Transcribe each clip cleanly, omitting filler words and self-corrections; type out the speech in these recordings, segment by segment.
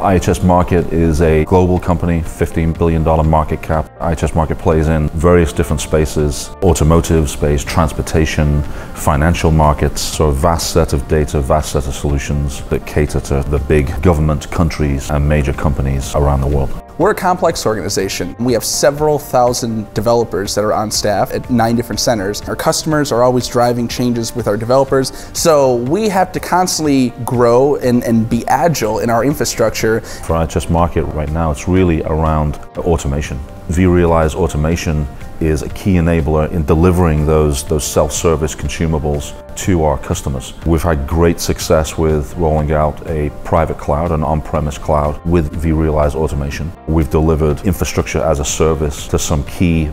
IHS Markit is a global company, $15 billion market cap. IHS Markit plays in various different spaces, automotive space, transportation, financial markets, so a vast set of data, vast set of solutions that cater to the big government, countries, and major companies around the world. We're a complex organization. We have several thousand developers that are on staff at 9 different centers. Our customers are always driving changes with our developers, so we have to constantly grow and be agile in our infrastructure. For IHS Markit right now, it's really around automation. vRealize Automation is a key enabler in delivering those self-service consumables to our customers. We've had great success with rolling out a private cloud, an on-premise cloud, with vRealize Automation. We've delivered infrastructure as a service to some key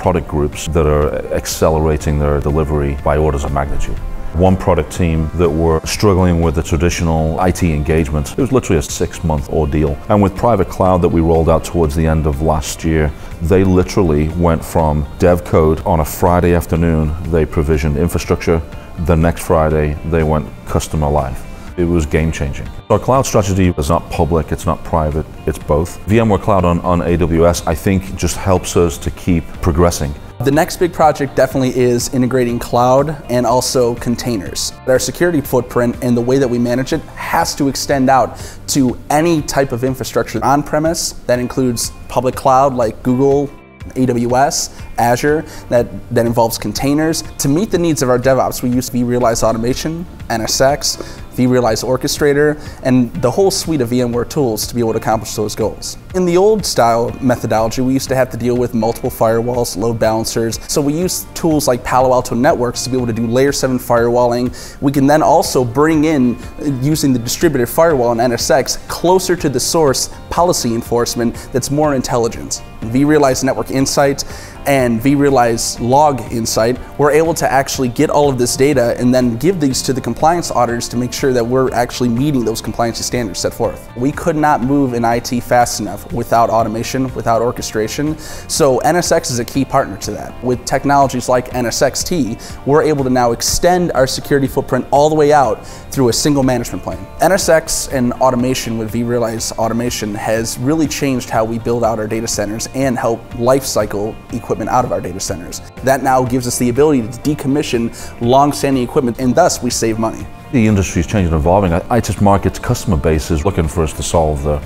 product groups that are accelerating their delivery by orders of magnitude. One product team that were struggling with the traditional IT engagement, it was literally a 6-month ordeal. And with private cloud that we rolled out towards the end of last year, they literally went from dev code on a Friday afternoon, they provisioned infrastructure. The next Friday, they went customer live. It was game-changing. Our cloud strategy is not public, it's not private, it's both. VMware Cloud on AWS, I think, just helps us to keep progressing. The next big project definitely is integrating cloud and also containers. Our security footprint and the way that we manage it has to extend out to any type of infrastructure on-premise. That includes public cloud like Google, AWS, Azure, that involves containers. To meet the needs of our DevOps, we use vRealize Automation, NSX, vRealize Orchestrator, and the whole suite of VMware tools to be able to accomplish those goals. In the old style methodology, we used to have to deal with multiple firewalls, load balancers, so we used tools like Palo Alto Networks to be able to do layer 7 firewalling. We can then also bring in, using the distributed firewall and NSX, closer to the source policy enforcement that's more intelligent. vRealize Network Insight and vRealize Log Insight, we're able to actually get all of this data and then give these to the compliance auditors to make sure that we're actually meeting those compliance standards set forth. We could not move in IT fast enough without automation, without orchestration, so NSX is a key partner to that. With technologies like NSX-T, we're able to now extend our security footprint all the way out through a single management plane. NSX and automation with vRealize Automation has really changed how we build out our data centers and help lifecycle equipment out of our data centers. That now gives us the ability to decommission long-standing equipment, and thus we save money. The industry is changing and evolving. IHS Markit's customer base is looking for us to solve the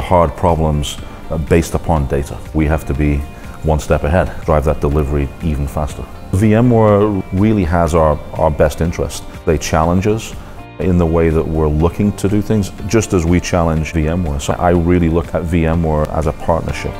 hard problems based upon data. We have to be one step ahead, drive that delivery even faster. VMware really has our best interest. They challenge us in the way that we're looking to do things, just as we challenge VMware. So I really look at VMware as a partnership.